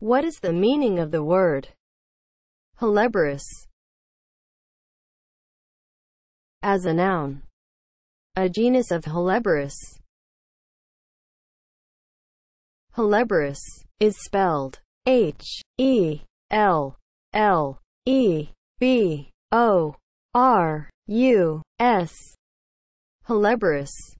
What is the meaning of the word Helleborus as a noun? A genus of Helleborus. Helleborus is spelled H-E-L-L-E-B-O-R-U-S. Helleborus.